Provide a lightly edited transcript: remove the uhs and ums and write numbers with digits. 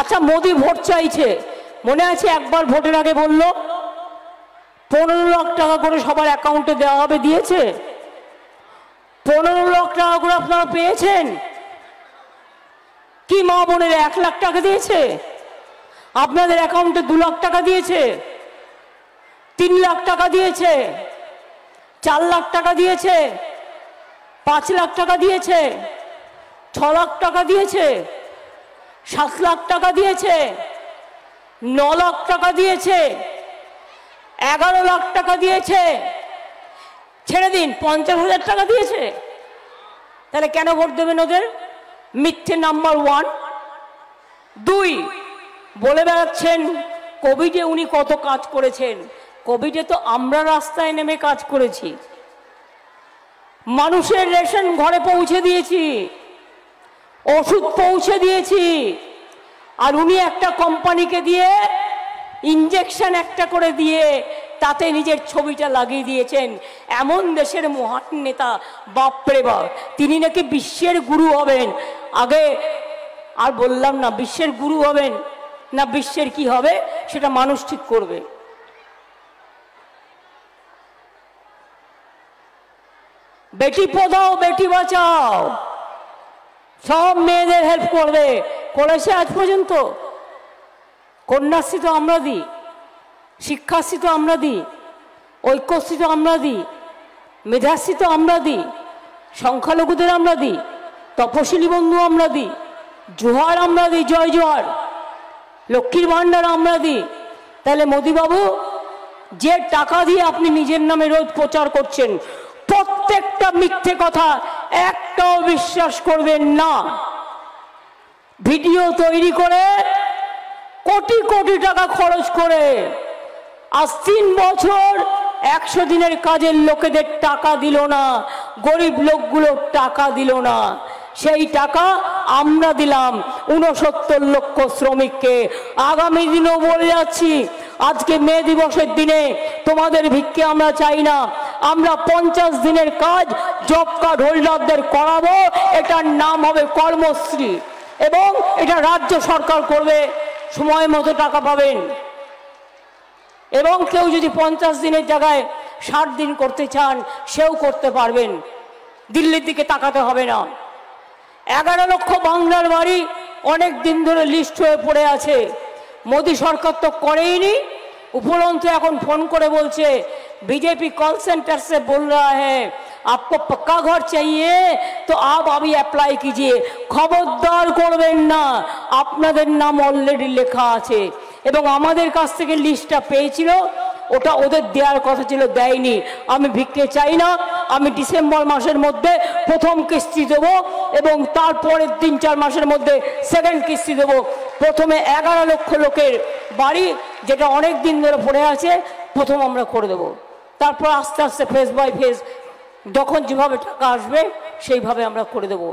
আচ্ছা, মোদি ভোট চাইছে, মনে আছে একবার ভোটের আগে বলল 15 লাখ টাকা করে সবার অ্যাকাউন্টে দেওয়া হবে, দিয়েছে? 15 লাখ টাকা করে আপনারা পেয়েছেন? কি মা বোনেরা 1 লাখ টাকা দিয়েছে? আপনাদের অ্যাকাউন্টে 2 লাখ টাকা দিয়েছে, 3 লাখ টাকা দিয়েছে, 4 লাখ টাকা দিয়েছে, 5 লাখ টাকা দিয়েছে, 6 লাখ টাকা দিয়েছে, 7 লাখ টাকা দিয়েছে, 9 লাখ টাকা দিয়েছে, 11 লাখ টাকা দিয়েছে, ছেড়ে দিন 50,000 টাকা দিয়েছে। তাহলে কেন ভোট দেবেন ওদের? মিথ্যে নাম্বার 1। 2, বলে বেড়াচ্ছেন কোভিডে উনি কত কাজ করেছেন। কোভিডে তো আমরা রাস্তায় নেমে কাজ করেছি, মানুষের রেশন ঘরে পৌঁছে দিয়েছি, ওষুধ পৌঁছে দিয়েছি, আর উনি একটা কোম্পানিকে দিয়ে ইঞ্জেকশন একটা করে দিয়ে তাতে নিজের ছবিটা লাগিয়ে দিয়েছেন। এমন দেশের মহান নেতা, বাপরে বাপ, তিনি নাকি বিশ্বের গুরু হবেন। আগে আর বললাম না, বিশ্বের গুরু হবেন না বিশ্বের কি হবে সেটা মানুষ ঠিক করবে। বেটি পড়াও বেটি বাঁচাও সব মেয়েদের হেল্প করবে, করেছে আজ পর্যন্ত। কন্যাশ্রী তো আমরা দিই, শিক্ষাশ্রী তো আমরা দিই, ঐক্যশ্রী তো আমরা দিই, মেধাশ্রী তো আমরা দিই, সংখ্যালঘুদের আমরা দিই, তপশিলি বন্ধু আমরা দিই, জোহার আমরা দিই, জয় জোহার, লক্ষ্মীর ভাণ্ডার আমরা দিই। তাহলে মোদিবাবু, যে টাকা দিয়ে আপনি নিজের নামে রোজ প্রচার করছেন, প্রত্যেকটা মিথ্যে কথা, একটাও বিশ্বাস করবেন না। ভিডিও তৈরি করে কোটি কোটি টাকা খরচ করে আজ 3 বছর 100 দিনের কাজের লোকেদের টাকা দিল না, গরিব লোকগুলো টাকা দিল না। সেই টাকা আমরা দিলাম 69 লক্ষ শ্রমিককে। আগামী দিনও বলে যাচ্ছি, আজকে মে দিবসের দিনে তোমাদের ভিক্ষে আমরা চাই না, আমরা 50 দিনের কাজ জব কার্ড হোল্ডারদের করাবো। এটার নাম হবে কর্মশ্রী, এবং এটা রাজ্য সরকার করবে, সময় মতো টাকা পাবেন। এবং কেউ যদি 50 দিনের জায়গায় 60 দিন করতে চান, সেও করতে পারবেন, দিল্লির দিকে তাকাতে হবে না। 11 লক্ষ বাংলার বাড়ি অনেক দিন ধরে লিস্ট হয়ে পড়ে আছে, মোদী সরকার তো করেইনি, উপরন্ত এখন ফোন করে বলছে बीजेपी कॉल सेंटर से बोल रहा है आपको पक्का घर चाहिए तो आप अभी अप्लाई कीजिए। खबरदार করবেন না, আপনাদের নাম অলরেডি লেখা আছে, এবং আমাদের কাছ থেকে লিস্টটা পেয়েছিল, ওটা ওদের দেওয়ার কথা ছিল, দেয়নি। আমি ভিক্ষে চাই না, আমি ডিসেম্বর মাসের মধ্যে প্রথম কিস্তি দেবো, এবং তারপরের 3-4 মাসের মধ্যে সেকেন্ড কিস্তি দেবো। প্রথমে 11 লক্ষ লোকের বাড়ি যেটা অনেক দিন ধরে পড়ে আছে, প্রথম আমরা করে দেবো, তারপর আস্তে আস্তে ফেস বাই ফেস যখন যেভাবে টাকা আসবে সেইভাবে আমরা করে দেবো।